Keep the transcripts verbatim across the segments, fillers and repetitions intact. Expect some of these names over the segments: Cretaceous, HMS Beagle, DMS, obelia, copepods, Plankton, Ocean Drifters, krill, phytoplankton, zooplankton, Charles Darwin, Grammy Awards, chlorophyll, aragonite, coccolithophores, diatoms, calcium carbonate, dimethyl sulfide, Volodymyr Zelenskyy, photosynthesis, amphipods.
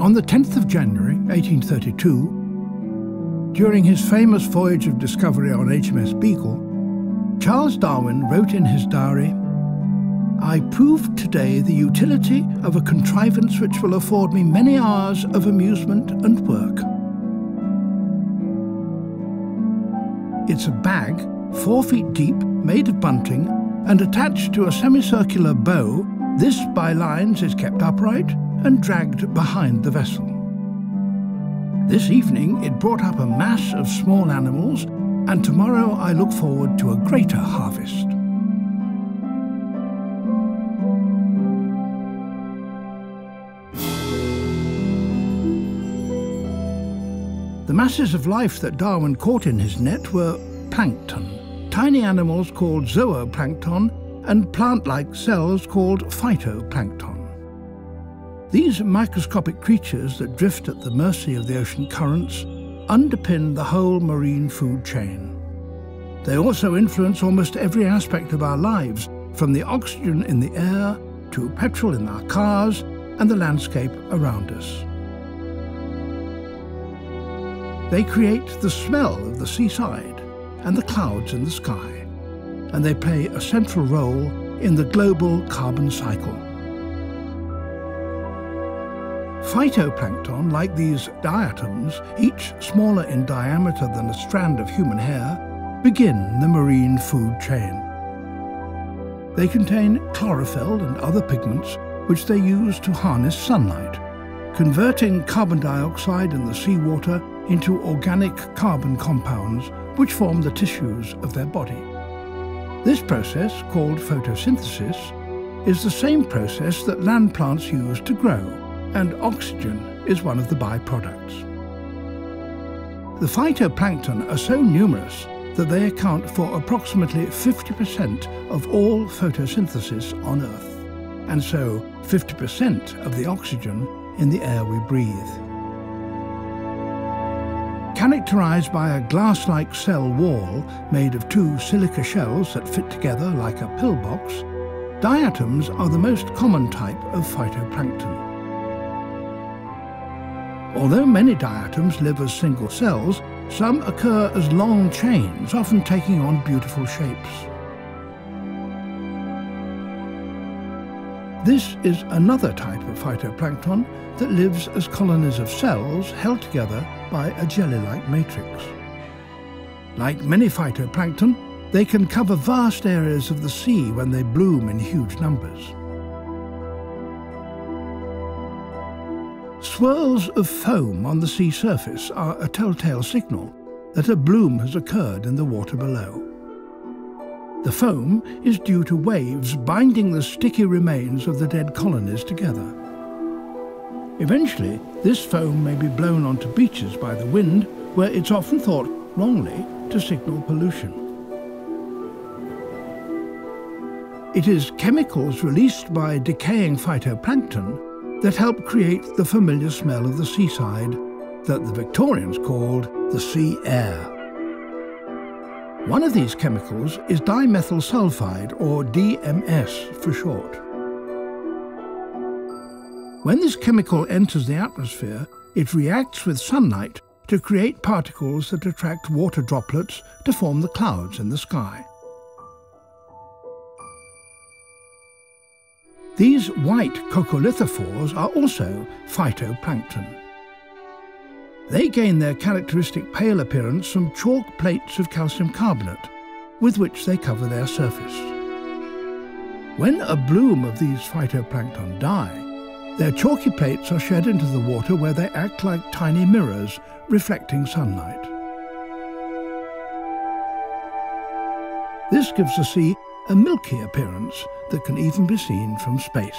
On the tenth of January, eighteen thirty-two, during his famous voyage of discovery on H M S Beagle, Charles Darwin wrote in his diary, "I proved today the utility of a contrivance which will afford me many hours of amusement and work. It's a bag, four feet deep, made of bunting, and attached to a semicircular bow. This by lines is kept upright and dragged behind the vessel. This evening it brought up a mass of small animals, and tomorrow I look forward to a greater harvest." The masses of life that Darwin caught in his net were plankton, tiny animals called zooplankton, and plant-like cells called phytoplankton. These microscopic creatures that drift at the mercy of the ocean currents underpin the whole marine food chain. They also influence almost every aspect of our lives, from the oxygen in the air to petrol in our cars and the landscape around us. They create the smell of the seaside and the clouds in the sky, and they play a central role in the global carbon cycle. Phytoplankton, like these diatoms, each smaller in diameter than a strand of human hair, begin the marine food chain. They contain chlorophyll and other pigments which they use to harness sunlight, converting carbon dioxide in the seawater into organic carbon compounds which form the tissues of their body. This process, called photosynthesis, is the same process that land plants use to grow, and oxygen is one of the byproducts. The phytoplankton are so numerous that they account for approximately fifty percent of all photosynthesis on Earth, and so fifty percent of the oxygen in the air we breathe. Characterized by a glass-like cell wall made of two silica shells that fit together like a pillbox, diatoms are the most common type of phytoplankton. Although many diatoms live as single cells, some occur as long chains, often taking on beautiful shapes. This is another type of phytoplankton that lives as colonies of cells held together by a jelly-like matrix. Like many phytoplankton, they can cover vast areas of the sea when they bloom in huge numbers. Swirls of foam on the sea surface are a telltale signal that a bloom has occurred in the water below. The foam is due to waves binding the sticky remains of the dead colonies together. Eventually, this foam may be blown onto beaches by the wind, where it's often thought, wrongly, to signal pollution. It is chemicals released by decaying phytoplankton that help create the familiar smell of the seaside that the Victorians called the sea air. One of these chemicals is dimethyl sulfide, or D M S for short. When this chemical enters the atmosphere, it reacts with sunlight to create particles that attract water droplets to form the clouds in the sky. These white coccolithophores are also phytoplankton. They gain their characteristic pale appearance from chalk plates of calcium carbonate, with which they cover their surface. When a bloom of these phytoplankton die, their chalky plates are shed into the water, where they act like tiny mirrors reflecting sunlight. This gives the sea a milky appearance that can even be seen from space.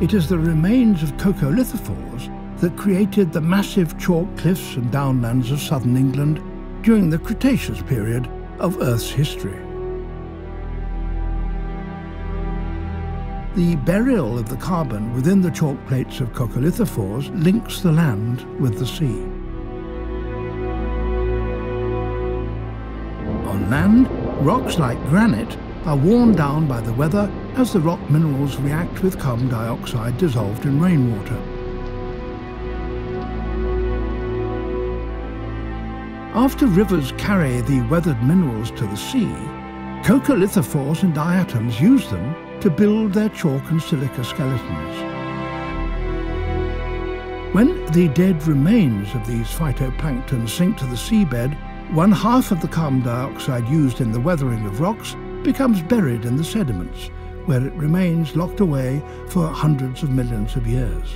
It is the remains of coccolithophores that created the massive chalk cliffs and downlands of southern England during the Cretaceous period of Earth's history. The burial of the carbon within the chalk plates of coccolithophores links the land with the sea. On land, rocks like granite are worn down by the weather as the rock minerals react with carbon dioxide dissolved in rainwater. After rivers carry the weathered minerals to the sea, coccolithophores and diatoms use them to build their chalk and silica skeletons. When the dead remains of these phytoplankton sink to the seabed, one half of the carbon dioxide used in the weathering of rocks becomes buried in the sediments, where it remains locked away for hundreds of millions of years.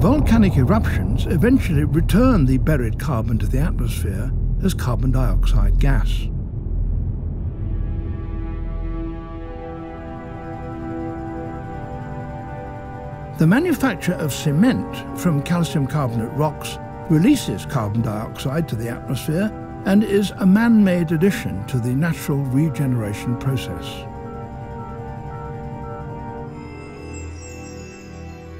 Volcanic eruptions eventually return the buried carbon to the atmosphere as carbon dioxide gas. The manufacture of cement from calcium carbonate rocks releases carbon dioxide to the atmosphere and is a man-made addition to the natural regeneration process.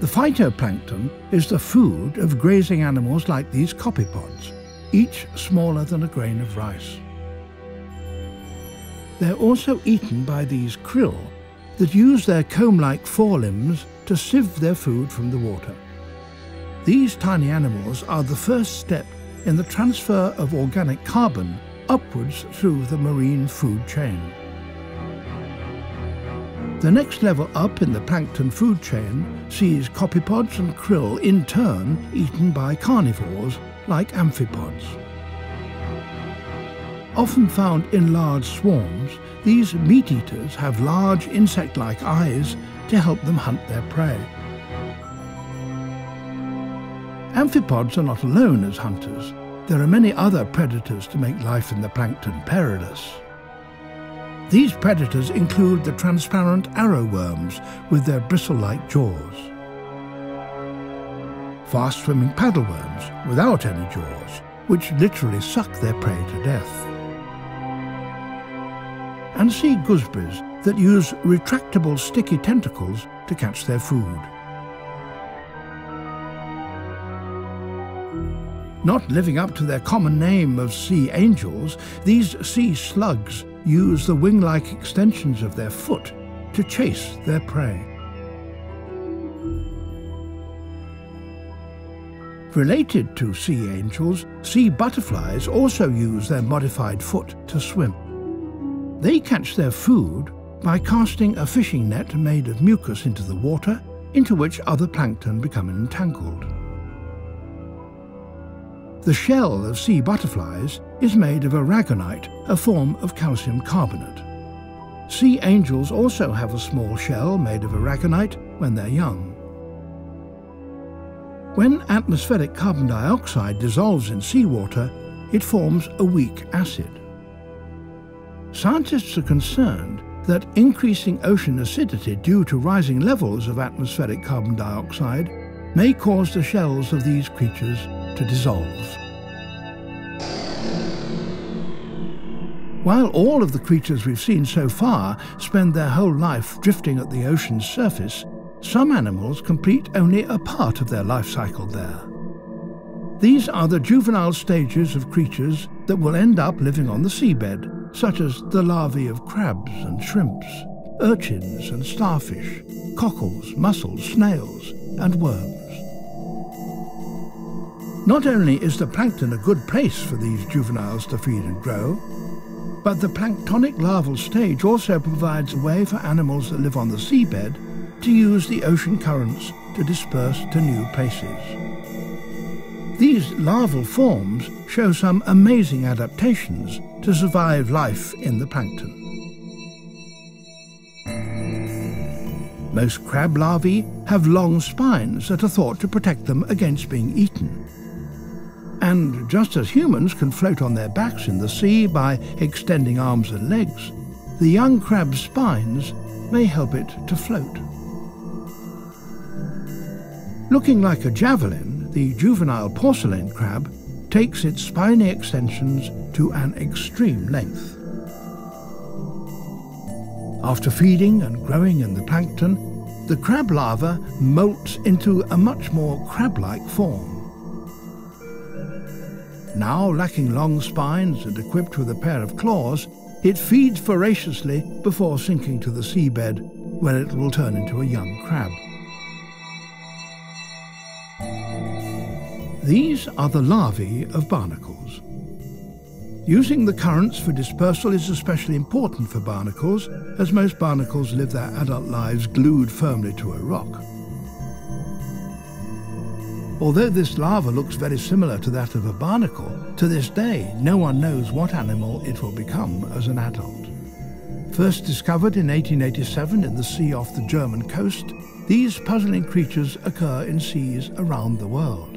The phytoplankton is the food of grazing animals like these copepods, each smaller than a grain of rice. They're also eaten by these krill that use their comb-like forelimbs to sieve their food from the water. These tiny animals are the first step in the transfer of organic carbon upwards through the marine food chain. The next level up in the plankton food chain sees copepods and krill in turn eaten by carnivores like amphipods. Often found in large swarms, these meat-eaters have large insect-like eyes to help them hunt their prey. Amphipods are not alone as hunters. There are many other predators to make life in the plankton perilous. These predators include the transparent arrowworms with their bristle-like jaws, fast-swimming paddleworms without any jaws, which literally suck their prey to death, and sea gooseberries that use retractable sticky tentacles to catch their food. Not living up to their common name of sea angels, these sea slugs use the wing-like extensions of their foot to chase their prey. Related to sea angels, sea butterflies also use their modified foot to swim. They catch their food by casting a fishing net made of mucus into the water, into which other plankton become entangled. The shell of sea butterflies is made of aragonite, a form of calcium carbonate. Sea angels also have a small shell made of aragonite when they're young. When atmospheric carbon dioxide dissolves in seawater, it forms a weak acid. Scientists are concerned that increasing ocean acidity due to rising levels of atmospheric carbon dioxide may cause the shells of these creatures to dissolve. While all of the creatures we've seen so far spend their whole life drifting at the ocean's surface, some animals complete only a part of their life cycle there. These are the juvenile stages of creatures that will end up living on the seabed, such as the larvae of crabs and shrimps, urchins and starfish, cockles, mussels, snails and worms. Not only is the plankton a good place for these juveniles to feed and grow, but the planktonic larval stage also provides a way for animals that live on the seabed to use the ocean currents to disperse to new places. These larval forms show some amazing adaptations to survive life in the plankton. Most crab larvae have long spines that are thought to protect them against being eaten. And just as humans can float on their backs in the sea by extending arms and legs, the young crab's spines may help it to float. Looking like a javelin, the juvenile porcelain crab takes its spiny extensions to an extreme length. After feeding and growing in the plankton, the crab larva molts into a much more crab-like form. Now lacking long spines and equipped with a pair of claws, it feeds voraciously before sinking to the seabed, where it will turn into a young crab. These are the larvae of barnacles. Using the currents for dispersal is especially important for barnacles, as most barnacles live their adult lives glued firmly to a rock. Although this larva looks very similar to that of a barnacle, to this day no one knows what animal it will become as an adult. First discovered in eighteen eighty-seven in the sea off the German coast, these puzzling creatures occur in seas around the world.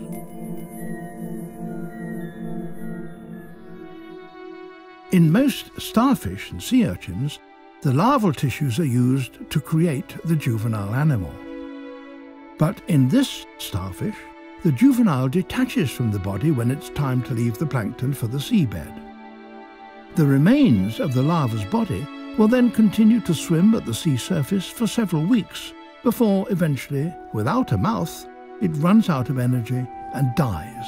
In most starfish and sea urchins, the larval tissues are used to create the juvenile animal. But in this starfish, the juvenile detaches from the body when it's time to leave the plankton for the seabed. The remains of the larva's body will then continue to swim at the sea surface for several weeks before eventually, without a mouth, it runs out of energy and dies.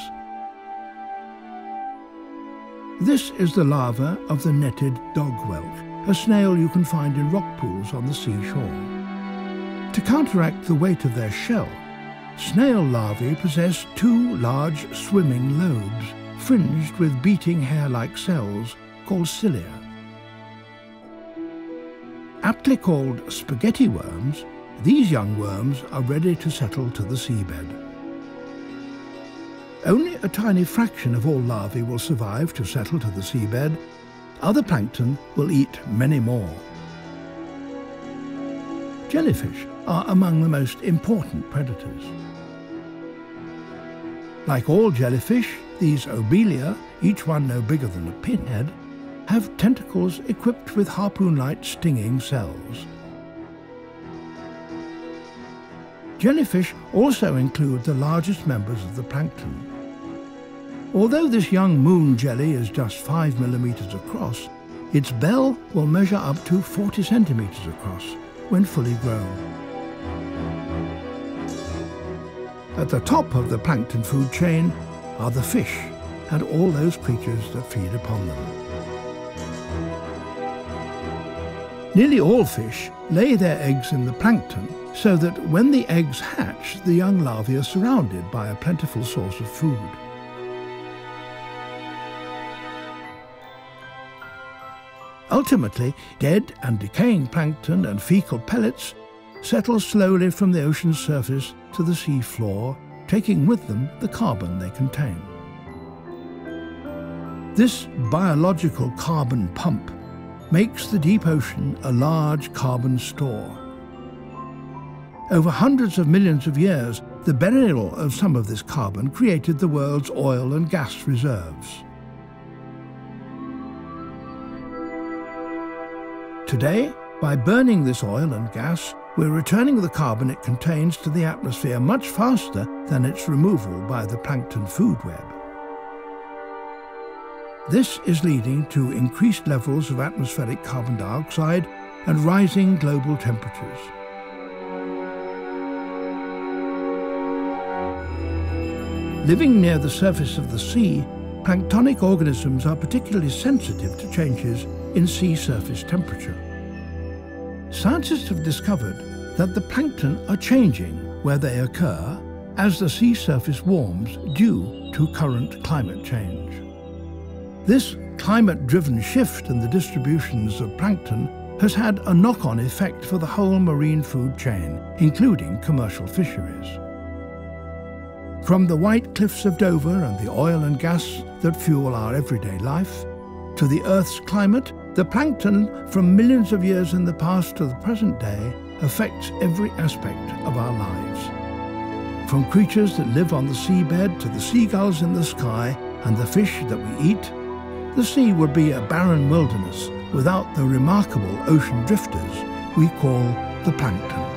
This is the larva of the netted dogwhelk, a snail you can find in rock pools on the seashore. To counteract the weight of their shell, snail larvae possess two large swimming lobes, fringed with beating hair-like cells called cilia. Aptly called spaghetti worms, these young worms are ready to settle to the seabed. Only a tiny fraction of all larvae will survive to settle to the seabed. Other plankton will eat many more. Jellyfish are among the most important predators. Like all jellyfish, these obelia, each one no bigger than a pinhead, have tentacles equipped with harpoon-like stinging cells. Jellyfish also include the largest members of the plankton. Although this young moon jelly is just five millimeters across, its bell will measure up to forty centimeters across when fully grown. At the top of the plankton food chain are the fish and all those creatures that feed upon them. Nearly all fish lay their eggs in the plankton, so that when the eggs hatch, the young larvae are surrounded by a plentiful source of food. Ultimately, dead and decaying plankton and fecal pellets settle slowly from the ocean's surface to the sea floor, taking with them the carbon they contain. This biological carbon pump makes the deep ocean a large carbon store. Over hundreds of millions of years, the burial of some of this carbon created the world's oil and gas reserves. Today, by burning this oil and gas, we're returning the carbon it contains to the atmosphere much faster than its removal by the plankton food web. This is leading to increased levels of atmospheric carbon dioxide and rising global temperatures. Living near the surface of the sea, planktonic organisms are particularly sensitive to changes in sea surface temperature. Scientists have discovered that the plankton are changing where they occur as the sea surface warms due to current climate change. This climate-driven shift in the distributions of plankton has had a knock-on effect for the whole marine food chain, including commercial fisheries. From the white cliffs of Dover and the oil and gas that fuel our everyday life, to the Earth's climate, the plankton from millions of years in the past to the present day affects every aspect of our lives. From creatures that live on the seabed to the seagulls in the sky and the fish that we eat, the sea would be a barren wilderness without the remarkable ocean drifters we call the plankton.